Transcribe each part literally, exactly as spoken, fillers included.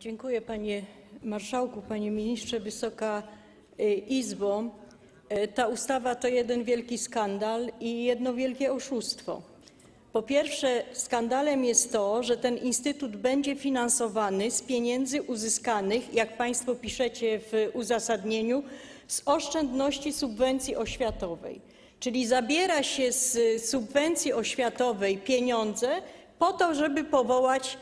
Dziękuję panie marszałku, panie ministrze, Wysoka Izbo. Ta ustawa to jeden wielki skandal i jedno wielkie oszustwo. Po pierwsze, skandalem jest to, że ten instytut będzie finansowany z pieniędzy uzyskanych, jak państwo piszecie w uzasadnieniu, z oszczędności subwencji oświatowej. Czyli zabiera się z subwencji oświatowej pieniądze po to, żeby powołać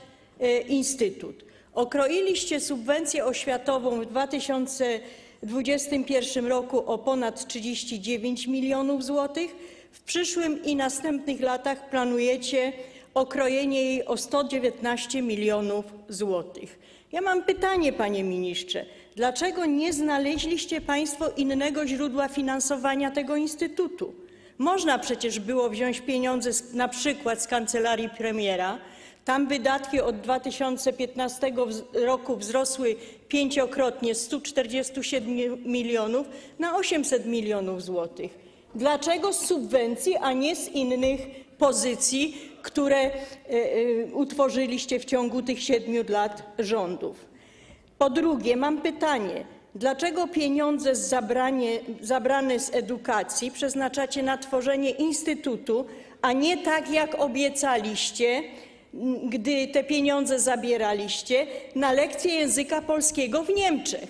instytut. Okroiliście subwencję oświatową w dwa tysiące dwudziestym pierwszym roku o ponad trzydzieści dziewięć milionów złotych. W przyszłym i następnych latach planujecie okrojenie jej o sto dziewiętnaście milionów złotych. Ja mam pytanie, panie ministrze, dlaczego nie znaleźliście państwo innego źródła finansowania tego instytutu? Można przecież było wziąć pieniądze z, na przykład z kancelarii premiera. Tam wydatki od dwa tysiące piętnastego roku wzrosły pięciokrotnie z stu czterdziestu siedmiu milionów na osiemset milionów złotych. Dlaczego z subwencji, a nie z innych pozycji, które utworzyliście w ciągu tych siedmiu lat rządów? Po drugie, mam pytanie, dlaczego pieniądze zabranie, zabrane z edukacji przeznaczacie na tworzenie instytutu, a nie tak jak obiecaliście, gdy te pieniądze zabieraliście, na lekcje języka polskiego w Niemczech?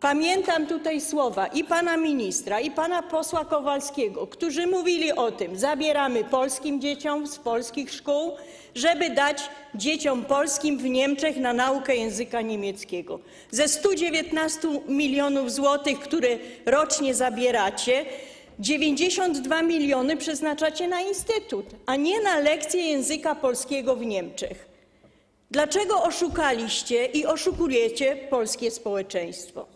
Pamiętam tutaj słowa i pana ministra, i pana posła Kowalskiego, którzy mówili o tym, zabieramy polskim dzieciom z polskich szkół, żeby dać dzieciom polskim w Niemczech na naukę języka niemieckiego. Ze stu dziewiętnastu milionów złotych, które rocznie zabieracie, dziewięćdziesiąt dwa miliony przeznaczacie na instytut, a nie na lekcje języka polskiego w Niemczech. Dlaczego oszukaliście i oszukujecie polskie społeczeństwo?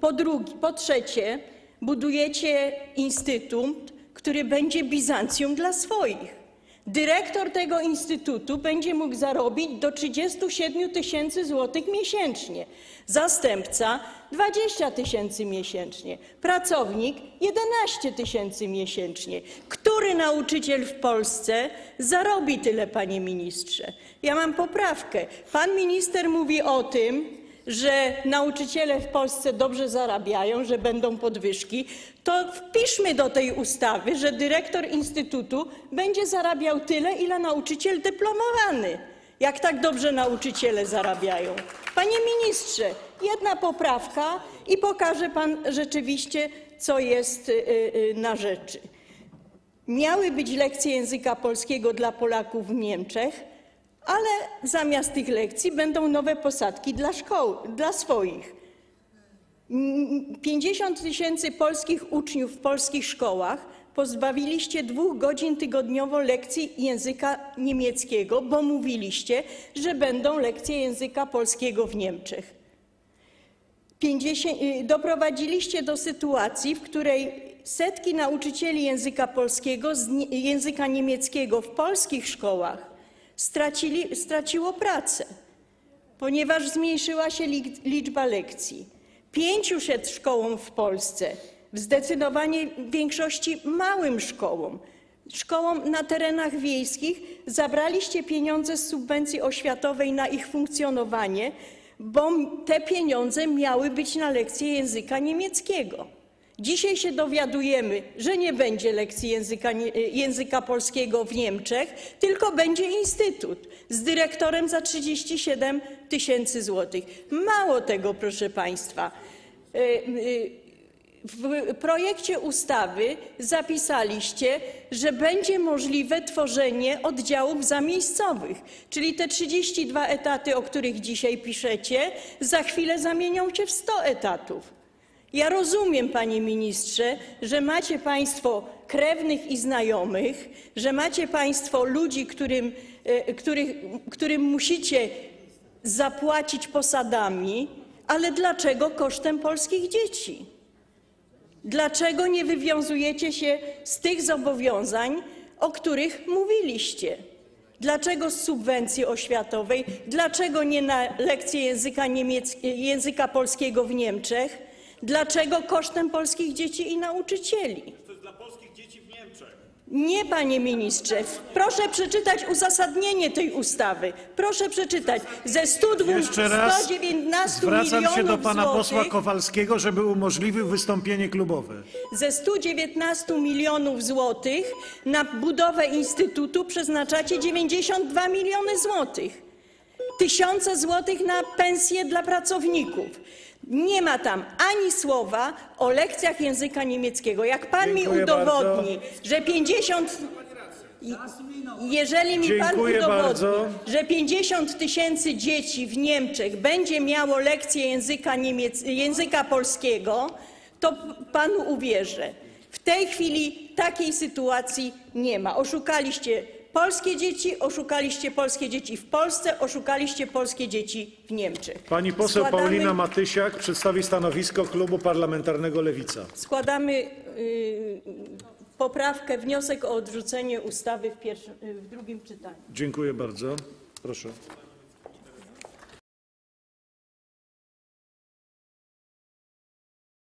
Po drugie, po trzecie, budujecie instytut, który będzie Bizancjum dla swoich. Dyrektor tego instytutu będzie mógł zarobić do trzydziestu siedmiu tysięcy złotych miesięcznie, zastępca dwadzieścia tysięcy miesięcznie, pracownik jedenaście tysięcy miesięcznie. Który nauczyciel w Polsce zarobi tyle, panie ministrze? Ja mam poprawkę. Pan minister mówi o tym, że nauczyciele w Polsce dobrze zarabiają, że będą podwyżki, to wpiszmy do tej ustawy, że dyrektor instytutu będzie zarabiał tyle, ile nauczyciel dyplomowany, jak tak dobrze nauczyciele zarabiają. Panie ministrze, jedna poprawka i pokaże pan rzeczywiście, co jest na rzeczy. Miały być lekcje języka polskiego dla Polaków w Niemczech, ale zamiast tych lekcji będą nowe posadki dla szkoł, dla swoich. pięćdziesiąt tysięcy polskich uczniów w polskich szkołach pozbawiliście dwóch godzin tygodniowo lekcji języka niemieckiego, bo mówiliście, że będą lekcje języka polskiego w Niemczech. Doprowadziliście do sytuacji, w której setki nauczycieli języka polskiego, języka niemieckiego w polskich szkołach Stracili, straciło pracę, ponieważ zmniejszyła się liczba lekcji. pięciuset szkołom w Polsce, w zdecydowanej większości małym szkołom, szkołom na terenach wiejskich zabraliście pieniądze z subwencji oświatowej na ich funkcjonowanie, bo te pieniądze miały być na lekcje języka niemieckiego. Dzisiaj się dowiadujemy, że nie będzie lekcji języka, języka polskiego w Niemczech, tylko będzie instytut z dyrektorem za trzydzieści siedem tysięcy złotych. Mało tego, proszę państwa, w projekcie ustawy zapisaliście, że będzie możliwe tworzenie oddziałów zamiejscowych, czyli te trzydzieści dwa etaty, o których dzisiaj piszecie, za chwilę zamienią się w sto etatów. Ja rozumiem, panie ministrze, że macie państwo krewnych i znajomych, że macie państwo ludzi, którym, których, którym musicie zapłacić posadami, ale dlaczego kosztem polskich dzieci? Dlaczego nie wywiązujecie się z tych zobowiązań, o których mówiliście? Dlaczego z subwencji oświatowej? Dlaczego nie na lekcje języka, języka polskiego w Niemczech? Dlaczego kosztem polskich dzieci i nauczycieli? To jest dla polskich dzieci w Niemczech. Nie, panie ministrze. Proszę przeczytać uzasadnienie tej ustawy. Proszę przeczytać. Ze stu dwudziestu dziewiętnastu milionów złotych... Zwracam się do pana złotych, posła Kowalskiego, żeby umożliwił wystąpienie klubowe. Ze stu dziewiętnastu milionów złotych na budowę instytutu przeznaczacie dziewięćdziesiąt dwa miliony złotych. Tysiące złotych na pensje dla pracowników. Nie ma tam ani słowa o lekcjach języka niemieckiego. Jak pan Dziękuję mi udowodni, bardzo. że pięćdziesiąt... Jeżeli mi Dziękuję pan udowodni, bardzo. że pięćdziesiąt tysięcy dzieci w Niemczech będzie miało lekcje języka, niemiec... języka polskiego, to panu uwierzę. W tej chwili takiej sytuacji nie ma. Oszukaliście polskie dzieci, oszukaliście polskie dzieci w Polsce, oszukaliście polskie dzieci w Niemczech. Pani poseł Składamy... Paulina Matysiak przedstawi stanowisko Klubu Parlamentarnego Lewica. Składamy yy, poprawkę, wniosek o odrzucenie ustawy w, pierwszym, yy, w drugim czytaniu. Dziękuję bardzo. Proszę.